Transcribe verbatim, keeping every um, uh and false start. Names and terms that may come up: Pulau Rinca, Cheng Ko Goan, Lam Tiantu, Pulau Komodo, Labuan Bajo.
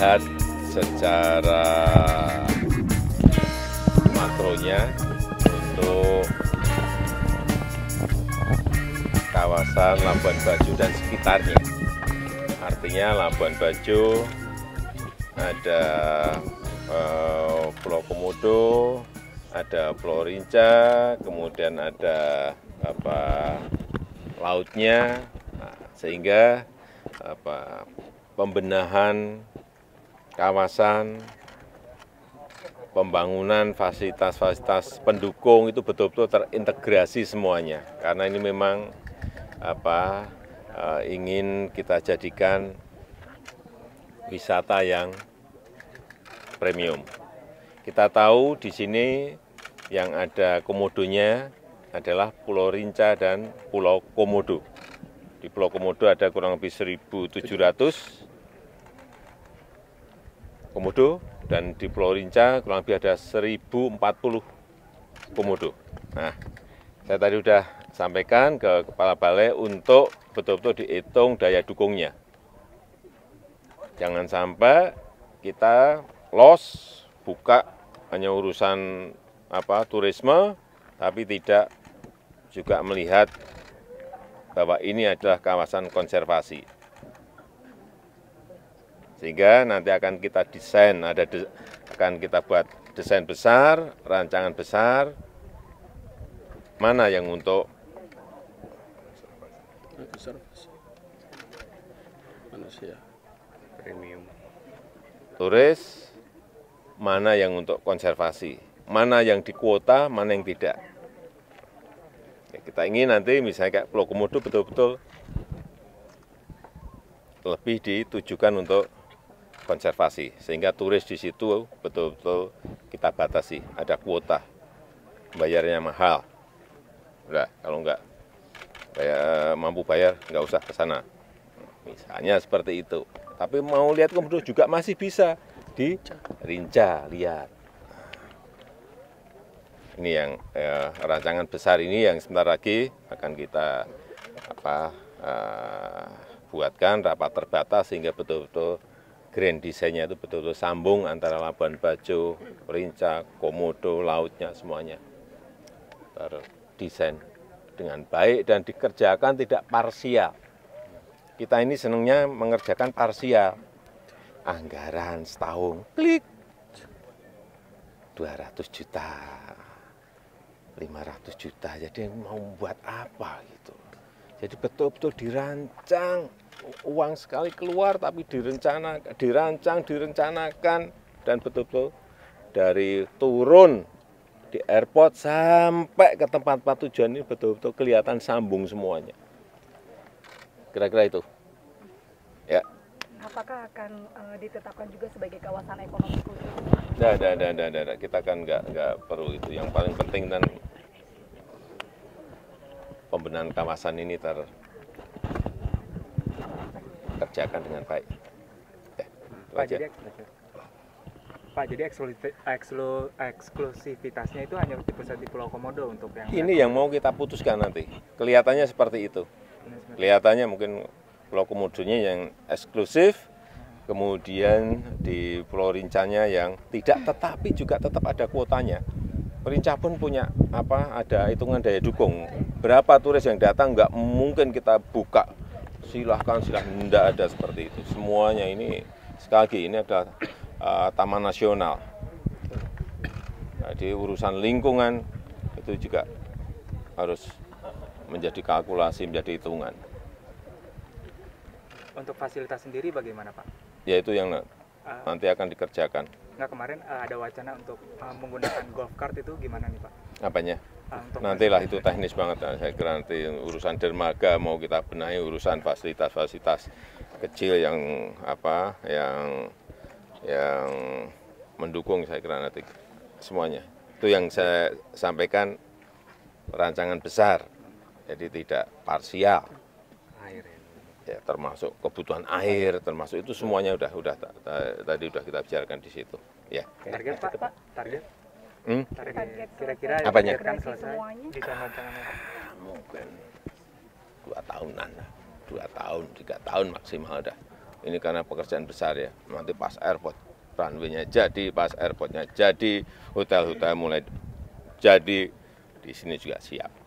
melihat secara makronya untuk kawasan Labuan Bajo dan sekitarnya. Artinya Labuan Bajo, ada eh, Pulau Komodo, ada Pulau Rinca, kemudian ada apa lautnya, nah, sehingga apa pembenahan kawasan, pembangunan fasilitas-fasilitas pendukung itu betul-betul terintegrasi semuanya, karena ini memang apa e, ingin kita jadikan wisata yang premium. Kita tahu di sini yang ada komodonya adalah Pulau Rinca dan Pulau Komodo. Di Pulau Komodo ada kurang lebih seribu tujuh ratus komodo, dan di Pulau Rinca kurang lebih ada seribu empat puluh komodo. Nah, saya tadi sudah sampaikan ke Kepala Balai untuk betul-betul dihitung daya dukungnya. Jangan sampai kita los, buka hanya urusan apa turisme, tapi tidak juga melihat bahwa ini adalah kawasan konservasi. Sehingga nanti akan kita desain, ada de, akan kita buat desain besar, rancangan besar, mana yang untuk manusia premium, turis, mana yang untuk konservasi, mana yang di kuota, mana yang tidak. Kita ingin nanti misalnya kayak Pulau Komodo betul-betul lebih ditujukan untuk konservasi, sehingga turis di situ betul-betul kita batasi, ada kuota, bayarnya mahal. Udah, kalau enggak bayar, mampu bayar, enggak usah ke sana. Misalnya seperti itu. Tapi mau lihat Komodo juga masih bisa di Rinca, lihat. Ini yang eh, rancangan besar ini yang sebentar lagi akan kita apa eh, buatkan rapat terbatas, sehingga betul-betul grand desainnya itu betul-betul sambung antara Labuan Bajo, Rinca, Komodo, lautnya semuanya terdesain dengan baik dan dikerjakan tidak parsial. Kita ini senangnya mengerjakan parsial. Anggaran setahun, klik, dua ratus juta. lima ratus juta, jadi mau buat apa gitu. Jadi betul-betul dirancang, uang sekali keluar tapi direncana, dirancang, direncanakan, dan betul-betul dari turun di airport sampai ke tempat-tempat tujuan ini betul-betul kelihatan sambung semuanya. Kira-kira itu. Ya. Apakah akan uh, ditetapkan juga sebagai kawasan ekonomi khusus? Tidak, tidak, tidak, tidak. Kita kan nggak nggak perlu itu. Yang paling penting kan pembenahan kawasan ini terkerjakan dengan baik. Ya, Pak, jadi, Pak, jadi eksklusivitasnya itu hanya di Pulau Komodo untuk yang ini yang mau kita putuskan nanti. Kelihatannya seperti itu. Kelihatannya mungkin Pulau Komodonya yang eksklusif, kemudian di Pulau Rincanya yang tidak, tetapi juga tetap ada kuotanya. Rincah pun punya apa? Ada hitungan daya dukung. Berapa turis yang datang? Enggak mungkin kita buka. Silahkan, silahkan. Tidak ada seperti itu. Semuanya ini sekali lagi ini adalah uh, taman nasional. Jadi urusan lingkungan itu juga harus menjadi kalkulasi, menjadi hitungan. Untuk fasilitas sendiri bagaimana, Pak? Ya itu yang uh, nanti akan dikerjakan. Enggak, kemarin uh, ada wacana untuk uh, menggunakan golf cart, itu gimana nih, Pak? Apanya? Uh, Nantilah itu teknis banget. Saya kira nanti urusan dermaga mau kita benahi, urusan fasilitas-fasilitas kecil yang apa, yang yang mendukung, saya kira nanti semuanya. Itu yang saya sampaikan rancangan besar. Jadi tidak parsial. Akhirnya. Ya, termasuk kebutuhan air, termasuk itu semuanya udah udah tadi udah kita bicarakan di situ. Ya. Target, Pak? Pak? Target? Hmm? Target kira-kira apanya? Ah, mungkin dua tahunan, dua tahun, tiga tahun maksimal dah. Ini karena pekerjaan besar ya, nanti pas airport, runway-nya jadi, pas airport-nya jadi, hotel-hotel mulai jadi, di sini juga siap.